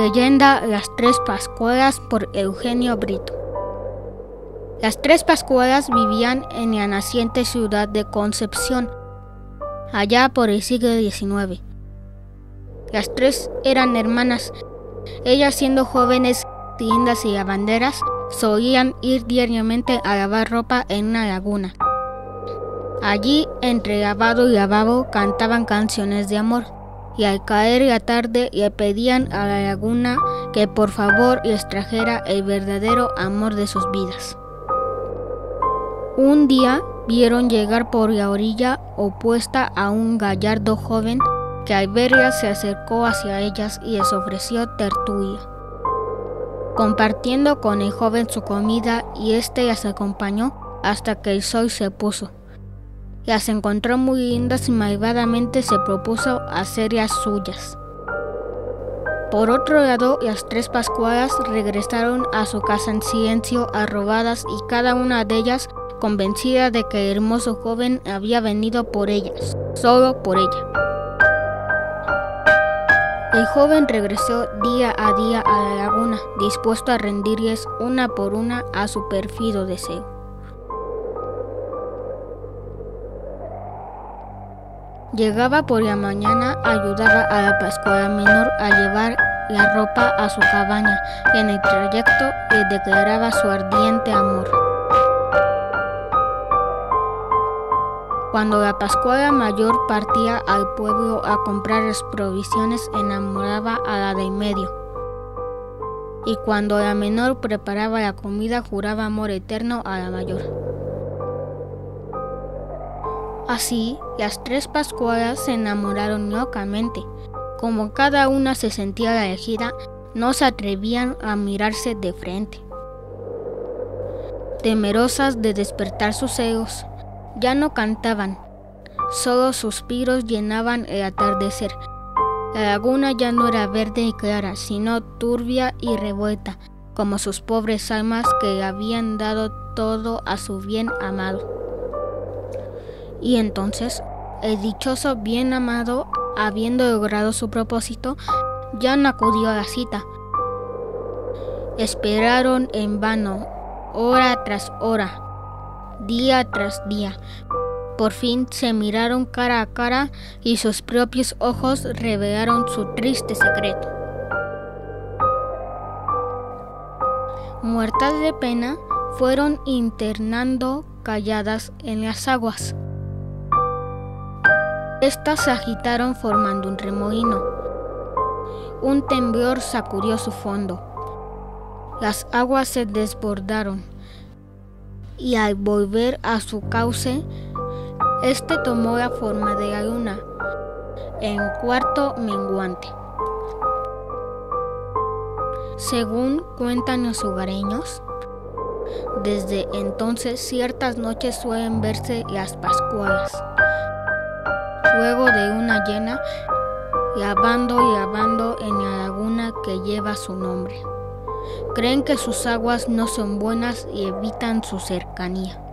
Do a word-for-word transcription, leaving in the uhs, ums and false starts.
Leyenda Las Tres Pascualas por Eugenio Brito. Las Tres Pascualas vivían en la naciente ciudad de Concepción, allá por el siglo diecinueve. Las tres eran hermanas. Ellas, siendo jóvenes, lindas y lavanderas, solían ir diariamente a lavar ropa en una laguna. Allí, entre lavado y lavabo, cantaban canciones de amor, y al caer la tarde le pedían a la laguna que por favor les trajera el verdadero amor de sus vidas. Un día vieron llegar por la orilla opuesta a un gallardo joven que al verlas se acercó hacia ellas y les ofreció tertulia. Compartiendo con el joven su comida, y éste las acompañó hasta que el sol se puso. Las encontró muy lindas y malvadamente se propuso hacerlas suyas. Por otro lado, las tres Pascualas regresaron a su casa en silencio, arrogadas, y cada una de ellas convencida de que el hermoso joven había venido por ellas, solo por ella. El joven regresó día a día a la laguna, dispuesto a rendirles una por una a su perfido deseo. Llegaba por la mañana, ayudaba a la Pascuala Menor a llevar la ropa a su cabaña, y en el trayecto le declaraba su ardiente amor. Cuando la Pascuala Mayor partía al pueblo a comprar las provisiones, enamoraba a la del medio. Y cuando la menor preparaba la comida, juraba amor eterno a la mayor. Así, las tres Pascualas se enamoraron locamente. Como cada una se sentía la elegida, no se atrevían a mirarse de frente. Temerosas de despertar sus celos, ya no cantaban, solo suspiros llenaban el atardecer. La laguna ya no era verde y clara, sino turbia y revuelta, como sus pobres almas que habían dado todo a su bien amado. Y entonces, el dichoso bien amado, habiendo logrado su propósito, ya no acudió a la cita. Esperaron en vano, hora tras hora, día tras día. Por fin se miraron cara a cara y sus propios ojos revelaron su triste secreto. Muertas de pena, fueron internando calladas en las aguas. Estas se agitaron formando un remolino. Un temblor sacudió su fondo. Las aguas se desbordaron, y al volver a su cauce, este tomó la forma de la luna, en cuarto menguante. Según cuentan los hogareños, desde entonces ciertas noches suelen verse las Pascualas. Luego de una llena, lavando y lavando en la laguna que lleva su nombre. Creen que sus aguas no son buenas y evitan su cercanía.